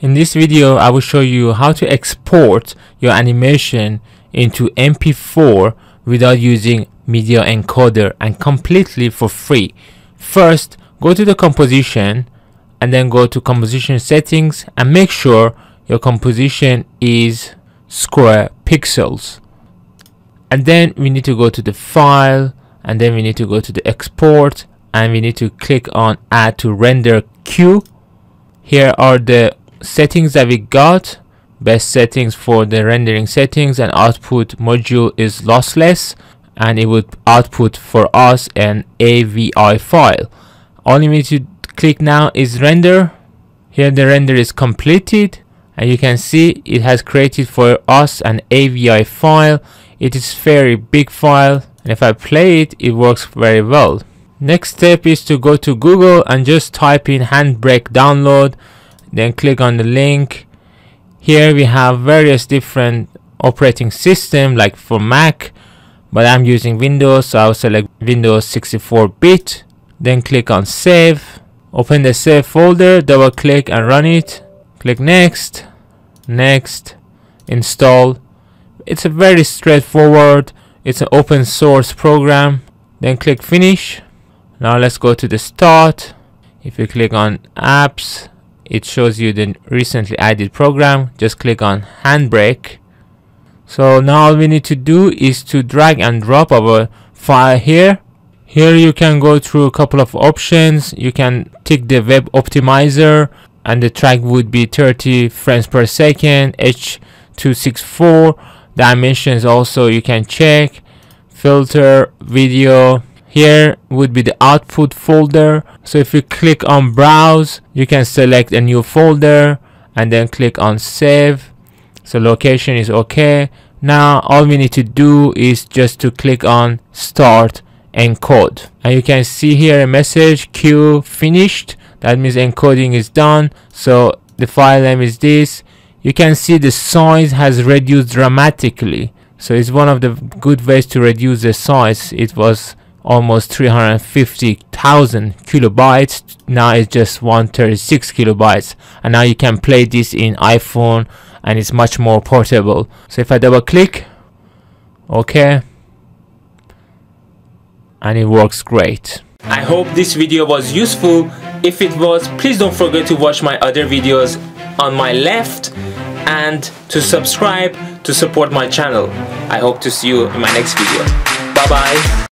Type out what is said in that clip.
In this video, I will show you how to export your animation into MP4 without using Media Encoder and completely for free. First, go to the composition and then go to composition settings and make sure your composition is square pixels. And then we need to go to the file and then we need to go to the export and we need to click on add to render queue. Here are the settings that we got. Best settings for the rendering settings, and output module is lossless and it would output for us an AVI file. All you need to click now is render. Here the render is completed and you can see it has created for us an AVI file. It is very big file, and if I play it, it works very well. Next step is to go to Google and just type in Handbrake download, then click on the link. Here we have various different operating system like for Mac, but I'm using Windows, so I'll select Windows 64-bit, then click on save. Open the save folder, double click and run it. Click next, next, install. It's a very straightforward, it's an open source program. Then click finish. Now let's go to the start. If you click on apps, it shows you the recently added program. Just click on Handbrake. So now all we need to do is to drag and drop our file here. Here you can go through a couple of options. You can tick the web optimizer and the track would be 30 frames per second, H264. Dimensions also you can check, filter, video. Here would be the output folder, so if you click on browse you can select a new folder and then click on save. So location is okay. Now all we need to do is just to click on start encode, and you can see here a message queue finished. That means encoding is done. So the file name is this. You can see the size has reduced dramatically, so it's one of the good ways to reduce the size. It was almost 350,000 kilobytes. Now it's just 136 kilobytes. And now you can play this in iPhone and it's much more portable. So if I double click, okay, and it works great. I hope this video was useful. If it was, please don't forget to watch my other videos on my left and to subscribe to support my channel. I hope to see you in my next video. Bye bye.